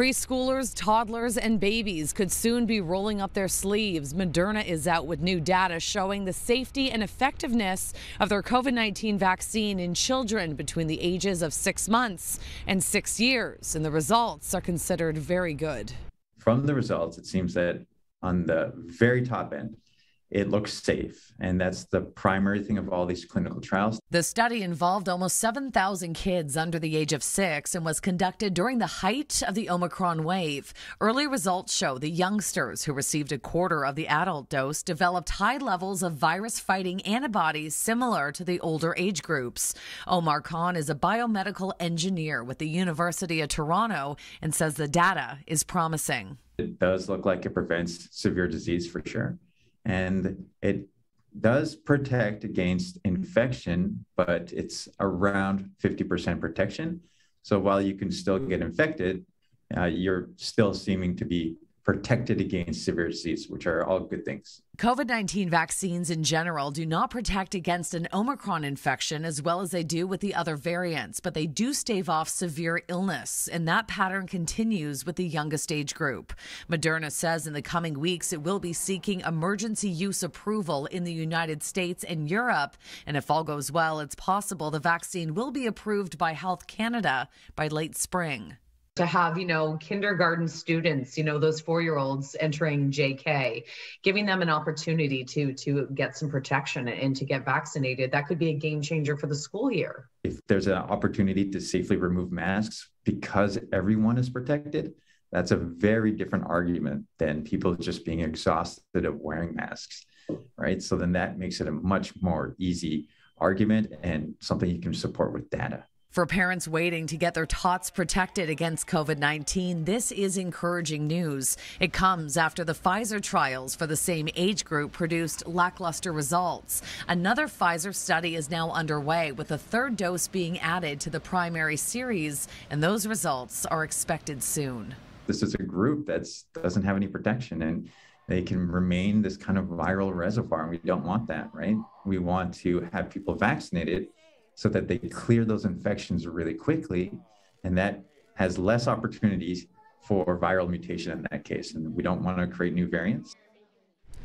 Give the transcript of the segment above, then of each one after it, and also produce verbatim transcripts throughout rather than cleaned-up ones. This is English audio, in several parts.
Preschoolers, toddlers, and babies could soon be rolling up their sleeves. Moderna is out with new data showing the safety and effectiveness of their COVID nineteen vaccine in children between the ages of six months and six years, and the results are considered very good. From the results, it seems that on the very top end, it looks safe, and that's the primary thing of all these clinical trials. The study involved almost seven thousand kids under the age of six and was conducted during the height of the Omicron wave. Early results show the youngsters who received a quarter of the adult dose developed high levels of virus-fighting antibodies similar to the older age groups. Omar Khan is a biomedical engineer with the University of Toronto and says the data is promising. It does look like it prevents severe disease for sure. And it does protect against infection, but it's around fifty percent protection. So while you can still get infected, uh, you're still seeming to be protected against severe disease, which are all good things. COVID nineteen vaccines in general do not protect against an Omicron infection as well as they do with the other variants, but they do stave off severe illness, and that pattern continues with the youngest age group. Moderna says in the coming weeks it will be seeking emergency use approval in the United States and Europe, and if all goes well, it's possible the vaccine will be approved by Health Canada by late spring. To have, you know, kindergarten students, you know, those four-year-olds entering J K, giving them an opportunity to to get some protection and to get vaccinated, that could be a game changer for the school year. If there's an opportunity to safely remove masks because everyone is protected, that's a very different argument than people just being exhausted of wearing masks, right? So then that makes it a much more easy argument and something you can support with data. For parents waiting to get their tots protected against COVID nineteen, this is encouraging news. It comes after the Pfizer trials for the same age group produced lackluster results. Another Pfizer study is now underway, with a third dose being added to the primary series, and those results are expected soon. This is a group that doesn't have any protection, and they can remain this kind of viral reservoir, and we don't want that, right? We want to have people vaccinated so that they clear those infections really quickly, and that has less opportunities for viral mutation in that case, and we don't want to create new variants.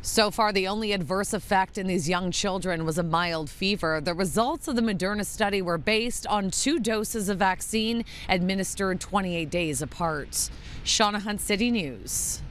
So far, the only adverse effect in these young children was a mild fever. The results of the Moderna study were based on two doses of vaccine administered twenty-eight days apart. Shauna Hunt, City News.